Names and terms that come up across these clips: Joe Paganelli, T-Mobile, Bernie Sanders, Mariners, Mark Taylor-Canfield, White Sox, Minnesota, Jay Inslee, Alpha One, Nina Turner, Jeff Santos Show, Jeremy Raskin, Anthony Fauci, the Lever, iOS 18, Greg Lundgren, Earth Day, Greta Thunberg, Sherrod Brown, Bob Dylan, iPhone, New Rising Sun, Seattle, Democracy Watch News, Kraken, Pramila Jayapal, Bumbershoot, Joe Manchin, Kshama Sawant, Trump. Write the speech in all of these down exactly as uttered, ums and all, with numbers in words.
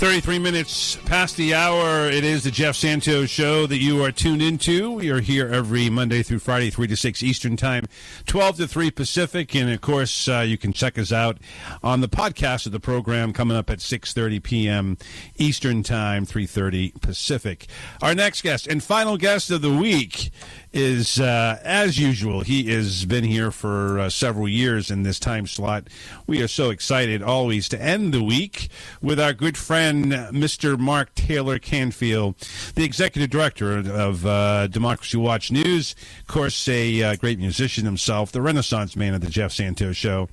thirty-three minutes past the hour. It is the Jeff Santos Show that you are tuned into. We are here every Monday through Friday, three to six Eastern Time, twelve to three Pacific. And, of course, uh, you can check us out on the podcast of the program coming up at six thirty p.m. Eastern Time, three thirty Pacific. Our next guest and final guest of the week is, uh, as usual, he has been here for uh, several years in this time slot. We are so excited always to end the week with our good friend, Mister Mark Taylor-Canfield, the executive director of uh, Democracy Watch News, of course, a uh, great musician himself, the Renaissance man of the Jeff Santos Show.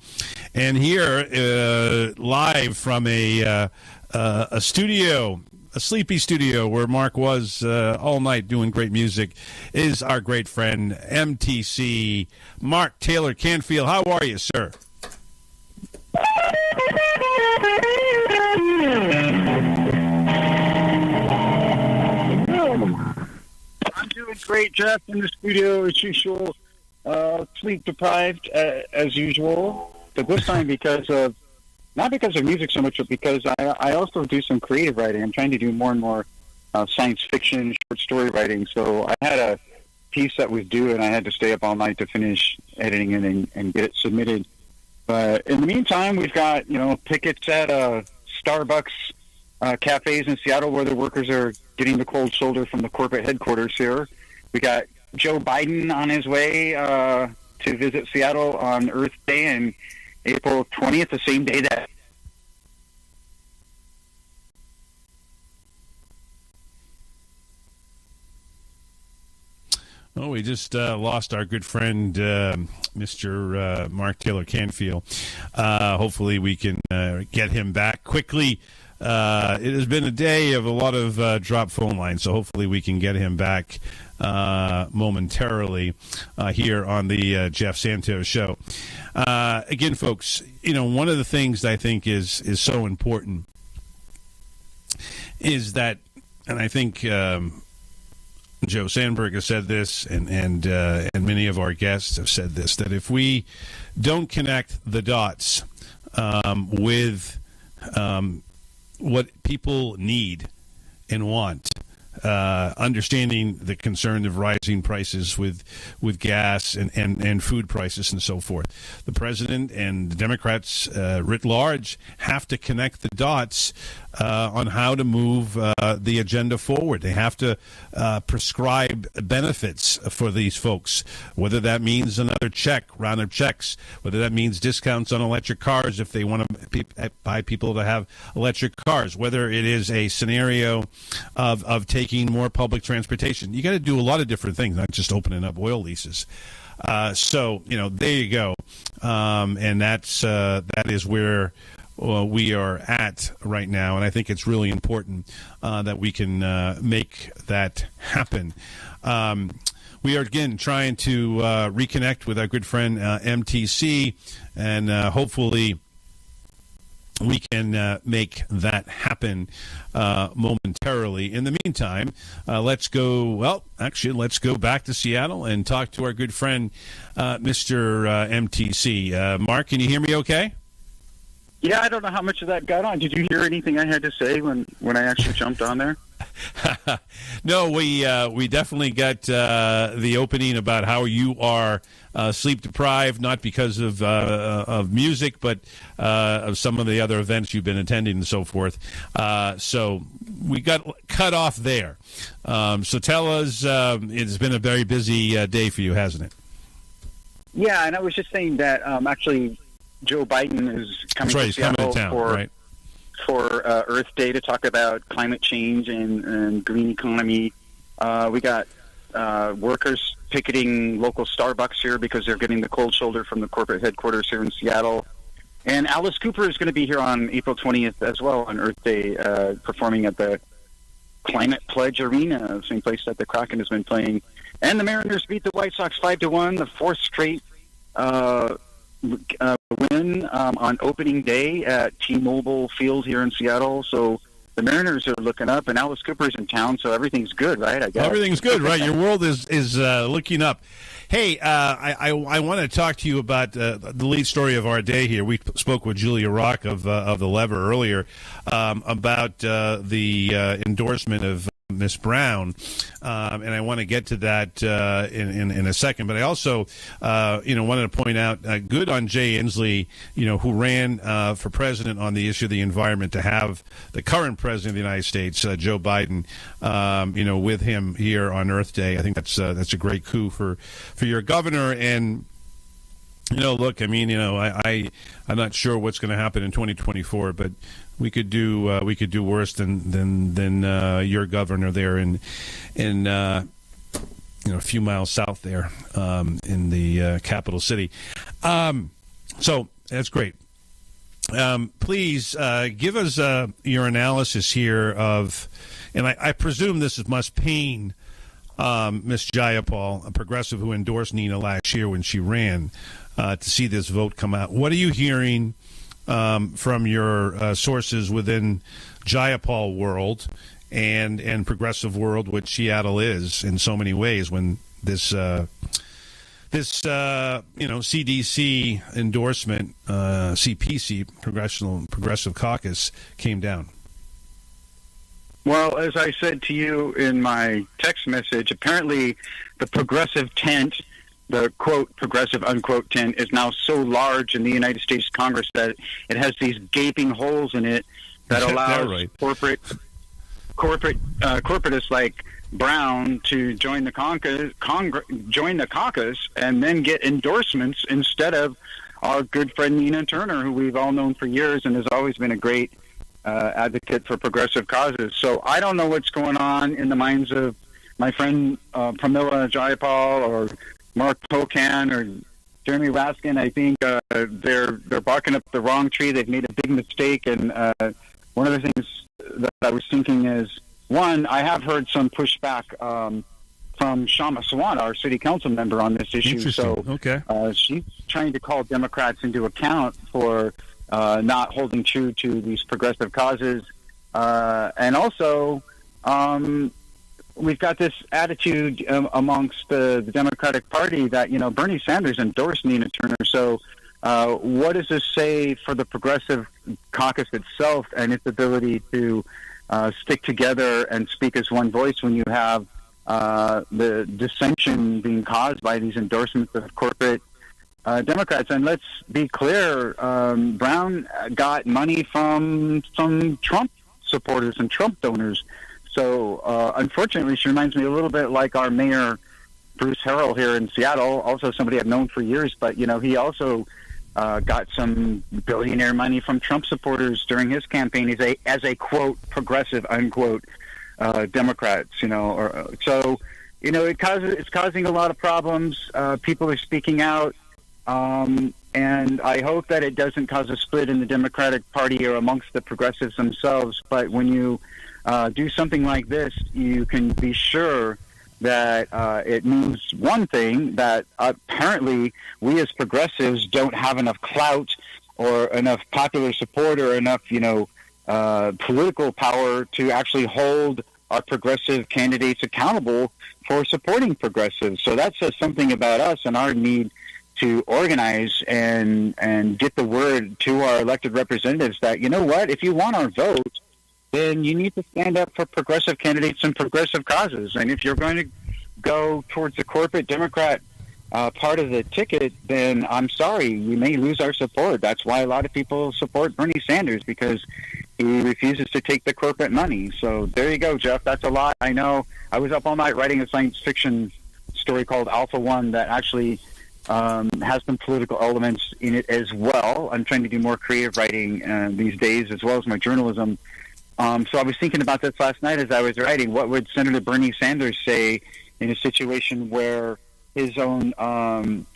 And here, uh, live from a, uh, uh, a studio, a sleepy studio where Mark was uh, all night doing great music, is our great friend, M T C, Mark Taylor-Canfield. How are you, sir? I'm doing great, Jeff, in the studio, as usual, uh, sleep-deprived, uh, as usual, but this time because of not because of music so much, but because I, I also do some creative writing. I'm trying to do more and more uh, science fiction, short story writing. So I had a piece that was due, and I had to stay up all night to finish editing it and, and get it submitted. But in the meantime, we've got, you know, pickets at uh, Starbucks uh, cafes in Seattle where the workers are getting the cold shoulder from the corporate headquarters here. We got Joe Biden on his way uh, to visit Seattle on Earth Day and April twentieth, the same day that Oh, we just uh, lost our good friend, uh, Mister Uh, Mark Taylor-Canfield. Uh, hopefully we can uh, get him back quickly. Uh, it has been a day of a lot of uh, dropped phone lines, so hopefully we can get him back uh, momentarily uh, here on the uh, Jeff Santos Show. Uh, again, folks, you know, one of the things that I think is, is so important is that, and I think um, Joe Sandberg has said this, and and uh, and many of our guests have said this, that if we don't connect the dots um, with um, what people need and want, uh, understanding the concern of rising prices with with gas and, and, and food prices and so forth, the president and the Democrats uh, writ large have to connect the dots Uh, on how to move uh, the agenda forward. They have to uh, prescribe benefits for these folks, whether that means another check, round of checks, whether that means discounts on electric cars if they want to pe- buy people to have electric cars, whether it is a scenario of, of taking more public transportation. You got to do a lot of different things, not just opening up oil leases. Uh, so, you know, there you go. Um, and that's uh, that is where Well, we are at right now, and I think it's really important uh, that we can uh, make that happen. Um, we are, again, trying to uh, reconnect with our good friend uh, M T C, and uh, hopefully we can uh, make that happen uh, momentarily. In the meantime, uh, let's go, well, actually, let's go back to Seattle and talk to our good friend, uh, Mister Uh, M T C. Uh, Mark, can you hear me okay? Yeah, I don't know how much of that got on. Did you hear anything I had to say when, when I actually jumped on there? No, we uh, we definitely got uh, the opening about how you are uh, sleep-deprived, not because of uh, of music, but uh, of some of the other events you've been attending and so forth. Uh, so we got cut off there. Um, so tell us, um, it's been a very busy uh, day for you, hasn't it? Yeah, and I was just saying that um, actually Joe Biden is coming right, to Seattle coming to town, for, right. for uh, Earth Day to talk about climate change and, and green economy. Uh, we got uh, workers picketing local Starbucks here because they're getting the cold shoulder from the corporate headquarters here in Seattle. And Alice Cooper is going to be here on April twentieth as well on Earth Day, uh, performing at the Climate Pledge Arena, the same place that the Kraken has been playing. And the Mariners beat the White Sox five to one, the fourth straight uh Uh, win um, on opening day at T-Mobile Field here in Seattle. So the Mariners are looking up, and Alice Cooper's in town, so everything's good, right? I guess everything's good, right? Your world is is uh, looking up. Hey, uh, I, I, I want to talk to you about uh, the lead story of our day here. We spoke with Julia Rock of uh, of the Lever earlier um, about uh, the uh, endorsement of Miss Brown, um, and I want to get to that uh, in, in in a second. But I also, uh, you know, wanted to point out, uh, good on Jay Inslee, you know, who ran uh, for president on the issue of the environment, to have the current president of the United States, uh, Joe Biden, um, you know, with him here on Earth Day. I think that's uh, that's a great coup for for your governor. And you know, look, I mean, you know, I, I I'm not sure what's going to happen in twenty twenty-four, but we could do uh, we could do worse than than than uh, your governor there in in uh, you know, a few miles south there um, in the uh, capital city. Um, so that's great. Um, please uh, give us uh, your analysis here of, and I, I presume this must pain um, Miss Jayapal, a progressive who endorsed Nina last year when she ran, uh, to see this vote come out. What are you hearing Um, from your uh, sources within Jayapal world and and progressive world, which Seattle is in so many ways, when this uh, this uh, you know, C D C endorsement, uh, C P C, Progressive Progressive Caucus, came down? Well, as I said to you in my text message, apparently the progressive tent, the quote progressive unquote tent, is now so large in the United States Congress that it has these gaping holes in it that allows right. corporate corporate uh, corporatists like Brown to join the caucus, congr- join the caucus, and then get endorsements instead of our good friend Nina Turner, who we've all known for years and has always been a great uh, advocate for progressive causes. So I don't know what's going on in the minds of my friend uh, Pramila Jayapal or Mark Pocan or Jeremy Raskin. I think uh, they're they're barking up the wrong tree. They've made a big mistake. And uh, one of the things that I was thinking is, one, I have heard some pushback um, from Kshama Sawant, our city council member, on this issue. So okay. uh, she's trying to call Democrats into account for uh, not holding true to these progressive causes. Uh, and also, um, we've got this attitude um, amongst the, the Democratic Party that, you know, Bernie Sanders endorsed Nina Turner. So uh, what does this say for the Progressive Caucus itself and its ability to uh, stick together and speak as one voice when you have uh, the dissension being caused by these endorsements of corporate uh, Democrats? And let's be clear, um, Brown got money from some Trump supporters and Trump donors. So, uh, unfortunately, she reminds me a little bit like our mayor, Bruce Harrell, here in Seattle, also somebody I've known for years. But, you know, he also uh, got some billionaire money from Trump supporters during his campaign as a, as a quote, progressive, unquote, uh, Democrats, you know. Or, so, you know, it causes, it's causing a lot of problems. Uh, people are speaking out. Um, and I hope that it doesn't cause a split in the Democratic Party or amongst the progressives themselves. But when you Uh, do something like this, you can be sure that uh, it means one thing, that apparently we as progressives don't have enough clout or enough popular support or enough, you know, uh, political power to actually hold our progressive candidates accountable for supporting progressives. So that says something about us and our need to organize and, and get the word to our elected representatives that, you know what, if you want our vote, then you need to stand up for progressive candidates and progressive causes. And if you're going to go towards the corporate Democrat uh, part of the ticket, then I'm sorry, you may lose our support. That's why a lot of people support Bernie Sanders, because he refuses to take the corporate money. So there you go, Jeff. That's a lot. I know I was up all night writing a science fiction story called Alpha One that actually um, has some political elements in it as well. I'm trying to do more creative writing uh, these days, as well as my journalism. Um, so I was thinking about this last night as I was writing. What would Senator Bernie Sanders say in a situation where his own um,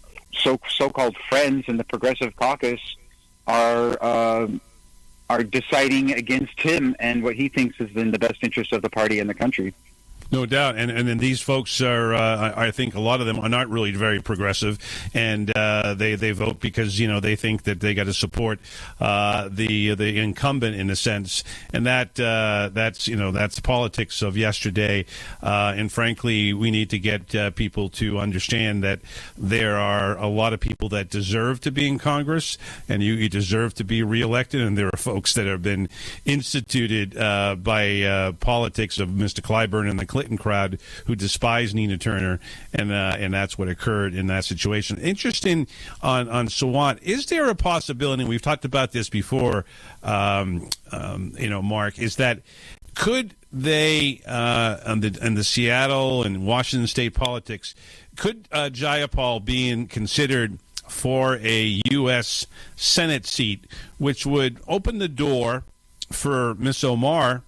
so, so-called friends in the Progressive Caucus are uh, are deciding against him and what he thinks is in the best interest of the party and the country? No doubt. And and then these folks are, uh, I think a lot of them are not really very progressive, and uh, they, they vote because, you know, they think that they got to support uh, the the incumbent in a sense. And that uh, that's, you know, that's politics of yesterday. Uh, and frankly, we need to get uh, people to understand that there are a lot of people that deserve to be in Congress, and you, you deserve to be reelected. And there are folks that have been instituted uh, by uh, politics of Mister Clyburn and the Clinton crowd who despise Nina Turner, and uh, and that's what occurred in that situation. Interesting on, on Sawant, is there a possibility, and we've talked about this before, um, um, you know, Mark, is that could they, uh, on the, on the Seattle and Washington state politics, could uh, Jayapal be considered for a U S Senate seat, which would open the door for Miz Omar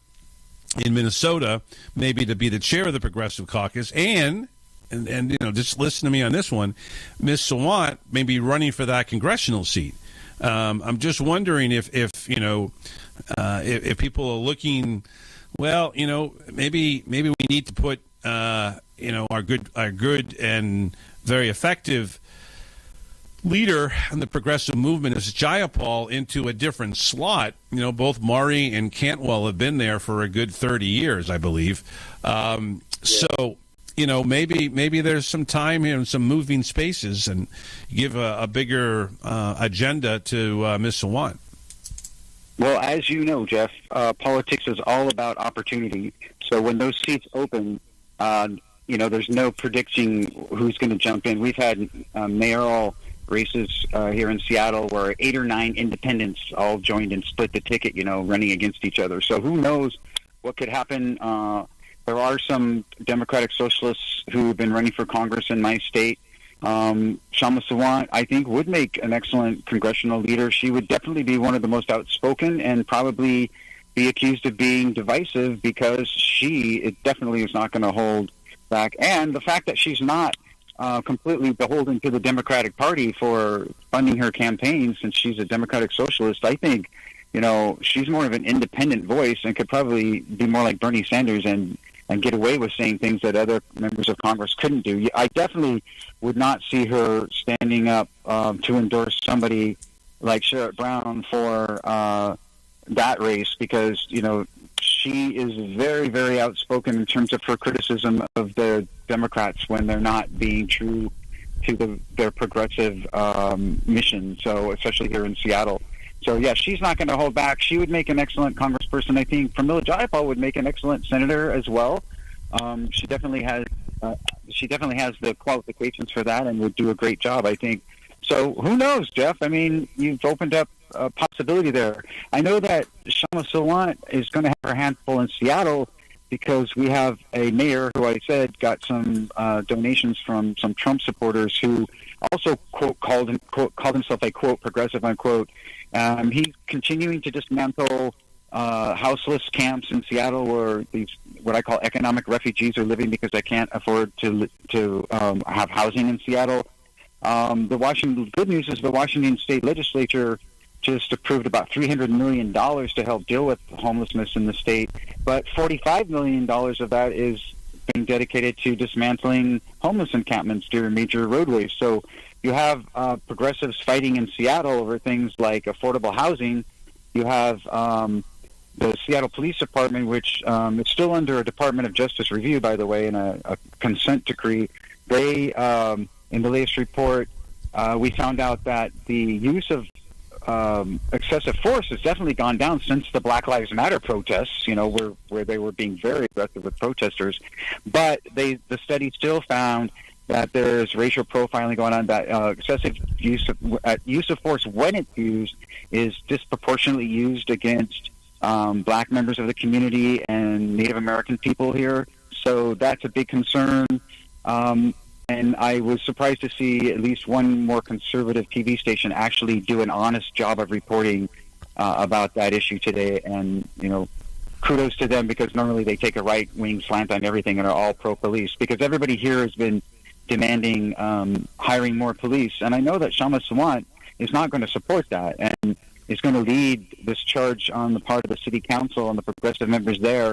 in Minnesota, maybe to be the chair of the Progressive Caucus, and, and, and you know, just listen to me on this one, Miz Sawant may be running for that congressional seat. Um, I'm just wondering if, if you know, uh, if, if people are looking, well, you know, maybe maybe we need to put, uh, you know, our good, our good and very effective leader in the progressive movement is Jayapal into a different slot. You know, both Maury and Cantwell have been there for a good thirty years, I believe. Um, yeah. So, you know, maybe maybe there's some time here and some moving spaces, and give a, a bigger uh, agenda to uh, Miz Sawant. Well, as you know, Jeff, uh, politics is all about opportunity. So when those seats open, uh, you know, there's no predicting who's going to jump in. We've had uh, mayoral races uh, here in Seattle where eight or nine independents all joined and split the ticket, you know, running against each other. So who knows what could happen. Uh, there are some Democratic socialists who have been running for Congress in my state. Um, Kshama Sawant, I think, would make an excellent congressional leader. She would definitely be one of the most outspoken and probably be accused of being divisive, because she it definitely is not going to hold back. And the fact that she's not Uh, completely beholden to the Democratic Party for funding her campaign, since she's a Democratic socialist, I think, you know, she's more of an independent voice and could probably be more like Bernie Sanders and, and get away with saying things that other members of Congress couldn't do. I definitely would not see her standing up um, to endorse somebody like Sherrod Brown for uh, that race, because, you know, she is very, very outspoken in terms of her criticism of the Democrats when they're not being true to the, their progressive um, mission, so especially here in Seattle. So, yeah, she's not going to hold back. She would make an excellent congressperson. I think Pramila Jayapal would make an excellent senator as well. Um, she definitely has uh, she definitely has the qualifications for that and would do a great job, I think. So who knows, Jeff? I mean, you've opened up a possibility there. I know that Kshama Sawant is going to have her handful in Seattle, because we have a mayor who I said got some uh, donations from some Trump supporters who also, quote, called him, quote, called himself a, quote, progressive, unquote. Um, he's continuing to dismantle uh, houseless camps in Seattle where these, what I call economic refugees, are living because they can't afford to, to um, have housing in Seattle. Um, the Washington, good news is the Washington state legislature just approved about three hundred million dollars to help deal with homelessness in the state, but forty-five million dollars of that is being dedicated to dismantling homeless encampments near major roadways. So you have uh, progressives fighting in Seattle over things like affordable housing. You have um, the Seattle Police Department, which um, is still under a Department of Justice review, by the way, and a, a consent decree. They, um, in the latest report, uh, we found out that the use of Um, excessive force has definitely gone down since the Black Lives Matter protests, you know, where where they were being very aggressive with protesters. But they the study still found that there is racial profiling going on, that uh, excessive use of, uh, use of force, when it's used, is disproportionately used against um, black members of the community and Native American people here. So that's a big concern. Um And I was surprised to see at least one more conservative T V station actually do an honest job of reporting uh, about that issue today. And, you know, kudos to them, because normally they take a right-wing slant on everything and are all pro-police, because everybody here has been demanding um, hiring more police. And I know that Kshama Sawant is not going to support that and is going to lead this charge on the part of the city council and the progressive members there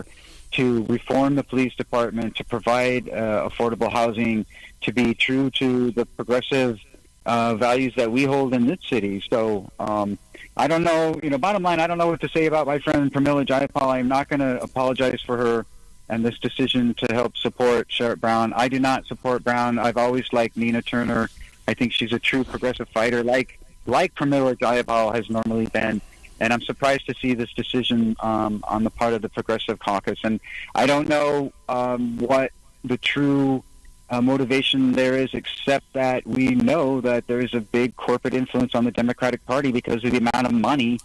to reform the police department, to provide uh, affordable housing, to be true to the progressive uh, values that we hold in this city. So um, I don't know, you know, bottom line, I don't know what to say about my friend Pramila Jayapal. I'm not going to apologize for her and this decision to help support Sherrod Brown. I do not support Brown. I've always liked Nina Turner. I think she's a true progressive fighter, like like Pramila Jayapal has normally been. And I'm surprised to see this decision um, on the part of the Progressive Caucus. And I don't know um, what the true uh, motivation there is, except that we know that there is a big corporate influence on the Democratic Party because of the amount of money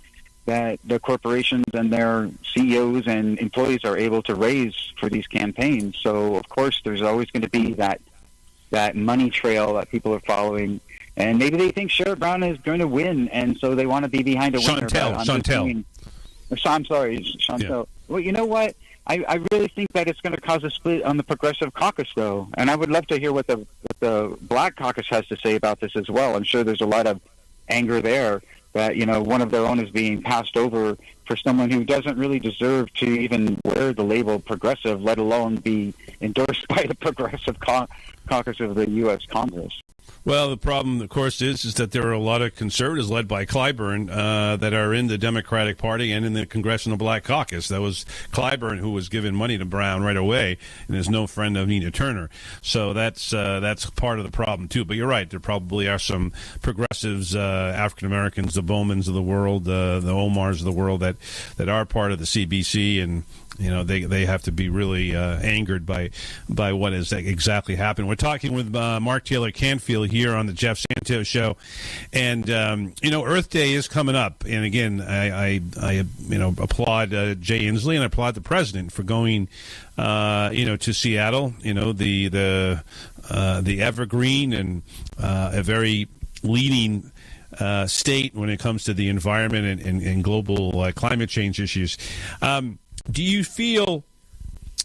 that the corporations and their C E Os and employees are able to raise for these campaigns. So, of course, there's always going to be that that money trail that people are following. And maybe they think Sherrod Brown is going to win, and so they want to be behind a winner. Chantel, Chantel. I'm sorry, Chantel. Yeah. Well, you know what? I, I really think that it's going to cause a split on the Progressive Caucus, though. And I would love to hear what the what the Black Caucus has to say about this as well. I'm sure there's a lot of anger there that, you know, one of their own is being passed over for someone who doesn't really deserve to even wear the label progressive, let alone be endorsed by the Progressive Cau- Caucus of the U S Congress. Well, the problem, of course, is is that there are a lot of conservatives led by Clyburn uh, that are in the Democratic Party and in the Congressional Black Caucus. That was Clyburn who was giving money to Brown right away, and is no friend of Nina Turner. So that's uh, that's part of the problem, too. But you're right. There probably are some progressives, uh, African-Americans, the Bowmans of the world, uh, the Omars of the world that, that are part of the C B C, and you know, they, they have to be really uh, angered by by what has exactly happened. We're talking with uh, Mark Taylor-Canfield here on the Jeff Santos Show. And, um, you know, Earth Day is coming up. And, again, I, I, I you know, applaud uh, Jay Inslee and I applaud the president for going, uh, you know, to Seattle. You know, the, the, uh, the evergreen and uh, a very leading uh, state when it comes to the environment and, and, and global uh, climate change issues. Um Do you feel,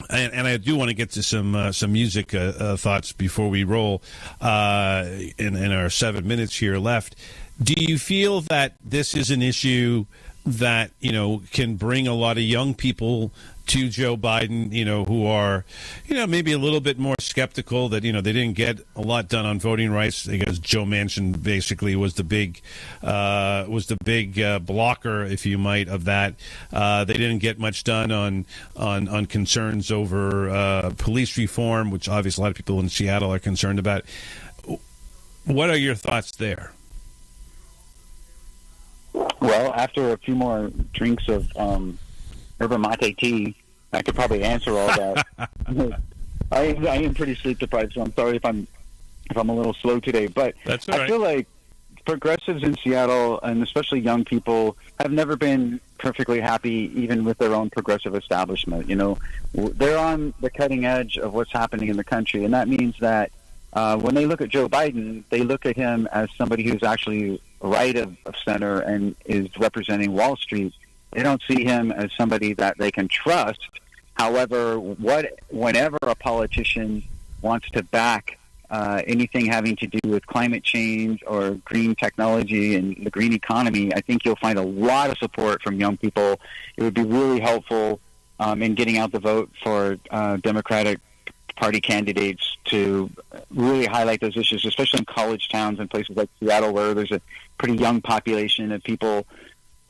and, and I do want to get to some uh, some music uh, uh, thoughts before we roll uh, in, in our seven minutes here left. Do you feel that this is an issue that, you know, can bring a lot of young people to Joe Biden, you know, who are, you know, maybe a little bit more skeptical that, you know, they didn't get a lot done on voting rights because Joe Manchin basically was the big uh, was the big uh, blocker, if you might, of that. Uh, they didn't get much done on on, on concerns over uh, police reform, which obviously a lot of people in Seattle are concerned about. What are your thoughts there? Well, after a few more drinks of um, herba mate tea, I could probably answer all that. I, I am pretty sleep deprived, so I'm sorry if I'm if I'm a little slow today. But that's all right. I feel like progressives in Seattle, and especially young people, have never been perfectly happy, even with their own progressive establishment. You know, they're on the cutting edge of what's happening in the country, and that means that uh, when they look at Joe Biden, they look at him as somebody who's actually right of, of center and is representing Wall Street. They don't see him as somebody that they can trust. However, what whenever a politician wants to back uh, anything having to do with climate change or green technology and the green economy, I think you'll find a lot of support from young people. It would be really helpful um, in getting out the vote for uh, Democratic Party candidates to really highlight those issues, especially in college towns and places like Seattle, where there's a pretty young population of people.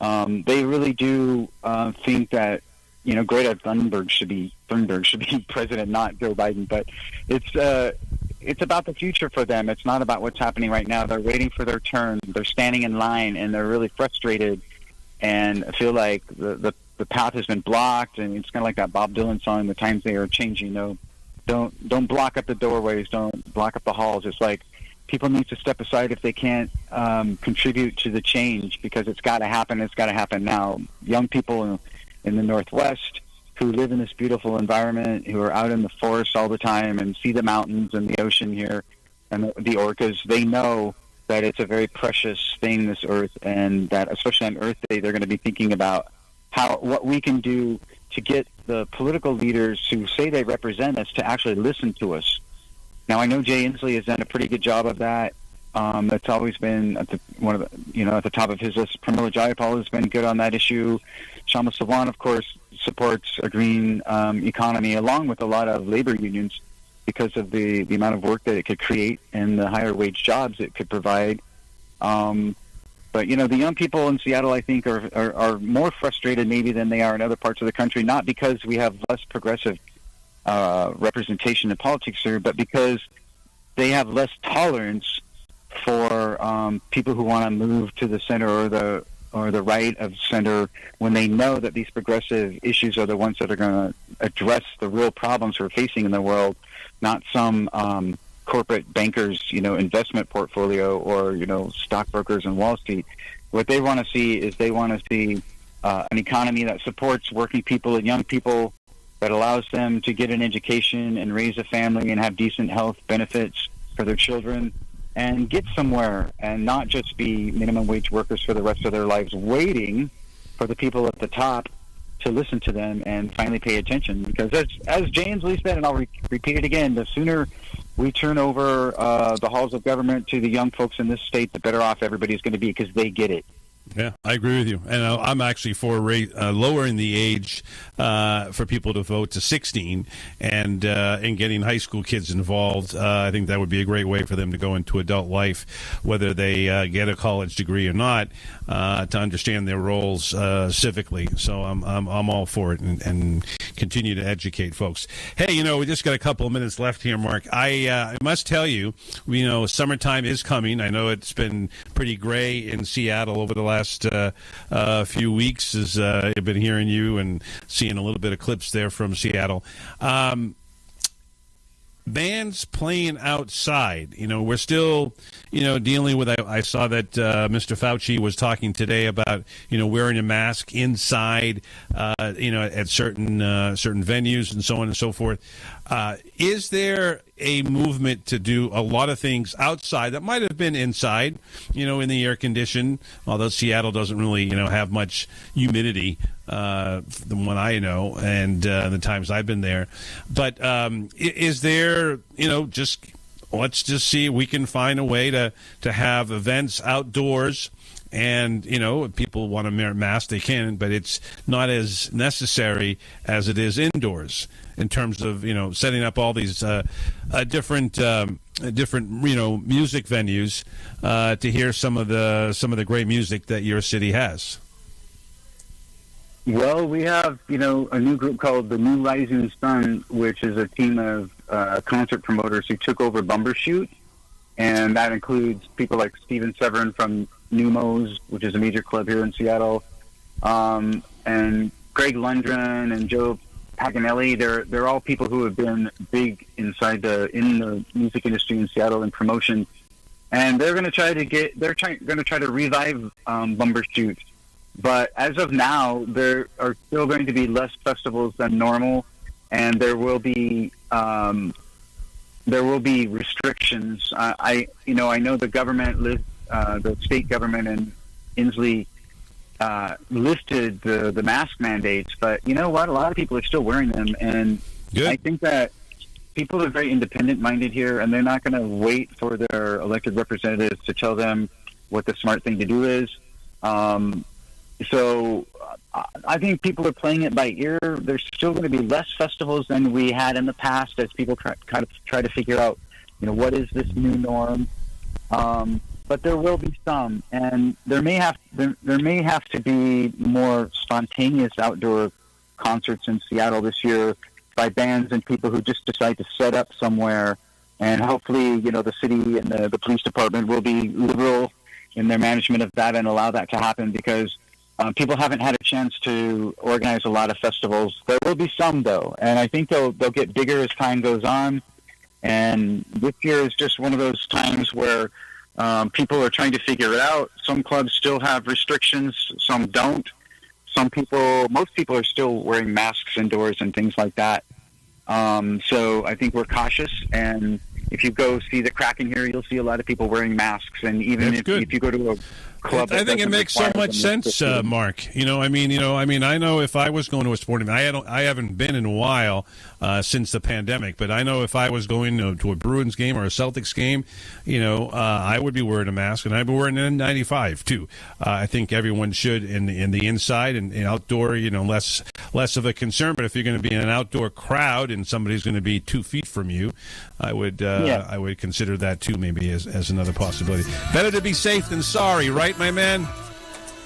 Um, they really do uh, think that, you know, Greta Thunberg should be Thunberg should be president, not Joe Biden. But it's uh, it's about the future for them. It's not about what's happening right now. They're waiting for their turn. They're standing in line, and they're really frustrated and feel like the the, the path has been blocked. And it's kind of like that Bob Dylan song, "The Times They Are Changing." You know, don't don't block up the doorways. Don't block up the halls. It's like, people need to step aside if they can't um, contribute to the change, because it's got to happen. It's got to happen now. Young people in, in the Northwest who live in this beautiful environment, who are out in the forest all the time and see the mountains and the ocean here and the, the orcas, they know that it's a very precious thing, this earth, and that especially on Earth Day, they're going to be thinking about how what we can do to get the political leaders who say they represent us to actually listen to us. Now, I know Jay Inslee has done a pretty good job of that. Um, that's always been at the, one of the, you know, at the top of his list. Pramila Jayapal has been good on that issue. Kshama Sawant, of course, supports a green um, economy, along with a lot of labor unions, because of the, the amount of work that it could create and the higher wage jobs it could provide. Um, but, you know, the young people in Seattle, I think, are, are, are more frustrated maybe than they are in other parts of the country, not because we have less progressive uh, representation in politics here, but because they have less tolerance for um, people who want to move to the center or the or the right of center, when they know that these progressive issues are the ones that are going to address the real problems we're facing in the world, not some um, corporate bankers, you know, investment portfolio or, you know, stockbrokers on Wall Street. What they want to see is they want to see uh, an economy that supports working people and young people, that allows them to get an education and raise a family and have decent health benefits for their children, and get somewhere and not just be minimum wage workers for the rest of their lives, waiting for the people at the top to listen to them and finally pay attention. Because as, as Jay Inslee said, and I'll re- repeat it again, the sooner we turn over uh, the halls of government to the young folks in this state, the better off everybody's going to be, because they get it. Yeah, I agree with you. And I'm actually for rate, uh, lowering the age uh, for people to vote to sixteen, and uh, and getting high school kids involved. Uh, I think that would be a great way for them to go into adult life, whether they uh, get a college degree or not, uh, to understand their roles uh, civically. So I'm, I'm I'm all for it, and, and continue to educate folks. Hey, you know, we just got a couple of minutes left here, Mark. I, uh, I must tell you, you know, summertime is coming. I know it's been pretty gray in Seattle over the last last uh, uh, few weeks, as uh, I've been hearing you and seeing a little bit of clips there from Seattle. Um, bands playing outside, you know, we're still, you know, dealing with, I, I saw that uh, Mister Fauci was talking today about, you know, wearing a mask inside, uh, you know, at certain, uh, certain venues and so on and so forth. Uh, is there a movement to do a lot of things outside that might have been inside, you know, in the air condition, although Seattle doesn't really, you know, have much humidity, uh, the one I know, and uh, the times I've been there. But um, is there, you know, just let's just see if we can find a way to, to have events outdoors. And, you know, if people want to wear masks, they can, but it's not as necessary as it is indoors in terms of, you know, setting up all these uh, uh, different, um, different, you know, music venues uh, to hear some of the some of the great music that your city has. Well, we have, you know, a new group called the New Rising Sun, which is a team of uh, concert promoters who took over Bumbershoot. And that includes people like Steven Severin from Numos, which is a major club here in Seattle, um, and Greg Lundgren and Joe Paganelli. They're they're all people who have been big inside the in the music industry in Seattle and promotion. And they're going to try to get they're trying going to try to revive um, Bumbershoot. But as of now, there are still going to be less festivals than normal, and there will be. Um, There will be restrictions. Uh, I, you know, I know the government, list, uh, the state government, and Inslee uh, lifted the, the mask mandates, but you know what? A lot of people are still wearing them, and good. I think that people are very independent-minded here, and they're not going to wait for their elected representatives to tell them what the smart thing to do is. Um, so I think people are playing it by ear. There's still going to be less festivals than we had in the past as people try, kind of try to figure out, you know, what is this new norm? Um, but there will be some, and there may have there, there may have to be more spontaneous outdoor concerts in Seattle this year by bands and people who just decide to set up somewhere. And hopefully, you know, the city and the, the police department will be liberal in their management of that and allow that to happen, because Uh, people haven't had a chance to organize a lot of festivals. There will be some, though, and I think they'll they'll get bigger as time goes on. And this year is just one of those times where um, people are trying to figure it out. Some clubs still have restrictions, some don't. Some people, most people are still wearing masks indoors and things like that. Um, so I think we're cautious. And if you go see the Kraken here, you'll see a lot of people wearing masks. And even if, if you go to a club. I think it makes so much sense, uh, Mark. You know, I mean, you know, I mean, I know if I was going to a sporting event, I don't, I haven't been in a while uh, since the pandemic, but I know if I was going to, to a Bruins game or a Celtics game, you know, uh, I would be wearing a mask, and I'd be wearing an N ninety-five too. Uh, I think everyone should in in the inside and in outdoor, you know, less less of a concern. But if you're going to be in an outdoor crowd and somebody's going to be two feet from you, I would uh, yeah. I would consider that too, maybe as as another possibility. Better to be safe than sorry, right, my man?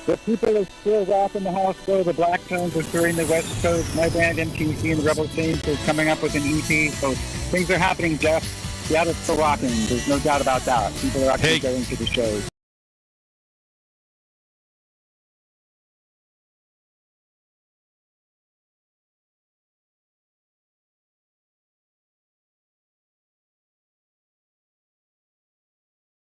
The people are still wrapping the house, though. The Blacktones are touring the West Coast. My band, M T C, and the Rebel Saints is coming up with an E P. So things are happening, Jeff. Seattle's still rocking. There's no doubt about that. People are actually hey. going to the shows.